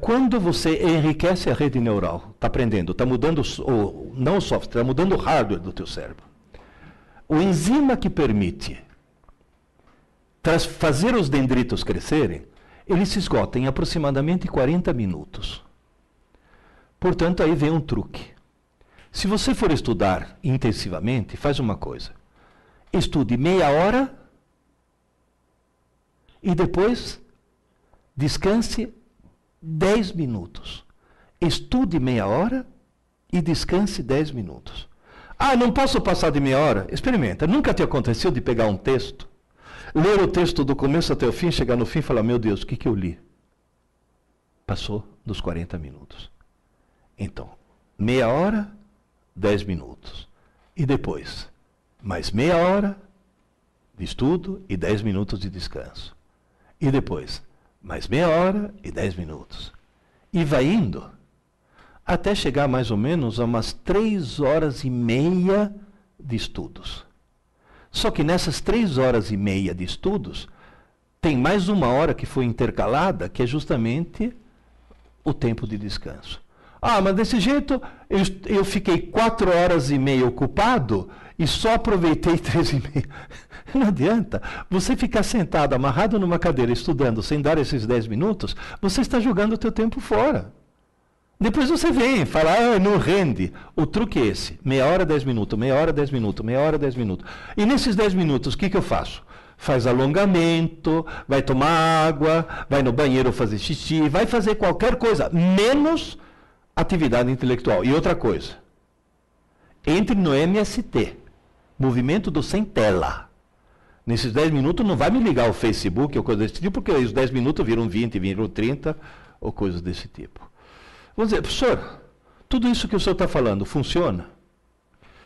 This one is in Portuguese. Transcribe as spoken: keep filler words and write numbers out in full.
Quando você enriquece a rede neural, está aprendendo, está mudando o, não o software, está mudando o hardware do teu cérebro. O enzima que permite fazer os dendritos crescerem, ele se esgota em aproximadamente quarenta minutos. Portanto, aí vem um truque. Se você for estudar intensivamente, faz uma coisa. Estude meia hora e depois descanse dez minutos. Estude meia hora e descanse dez minutos. Ah, não posso passar de meia hora? Experimenta. Nunca te aconteceu de pegar um texto, ler o texto do começo até o fim, chegar no fim e falar, meu Deus, o que, que eu li? Passou dos quarenta minutos. Então, meia hora, dez minutos. E depois, mais meia hora de estudo e dez minutos de descanso. E depois, mais meia hora e dez minutos. E vai indo até chegar mais ou menos a umas três horas e meia de estudos. Só que nessas três horas e meia de estudos, tem mais uma hora que foi intercalada, que é justamente o tempo de descanso. Ah, mas desse jeito eu, eu fiquei quatro horas e meia ocupado e só aproveitei três e meia. Não adianta. Você ficar sentado, amarrado numa cadeira, estudando, sem dar esses dez minutos, você está jogando o teu tempo fora. Depois você vem, fala, ah, não rende. O truque é esse. Meia hora, dez minutos, meia hora, dez minutos, meia hora, dez minutos. E nesses dez minutos, o que, que eu faço? Faz alongamento, vai tomar água, vai no banheiro fazer xixi, vai fazer qualquer coisa, menos atividade intelectual. E outra coisa, entre no M S T, Movimento do Sem Tela. Nesses dez minutos não vai me ligar o Facebook ou coisa desse tipo, porque os dez minutos viram vinte, viram trinta, ou coisas desse tipo. Vamos dizer, professor, tudo isso que o senhor está falando funciona?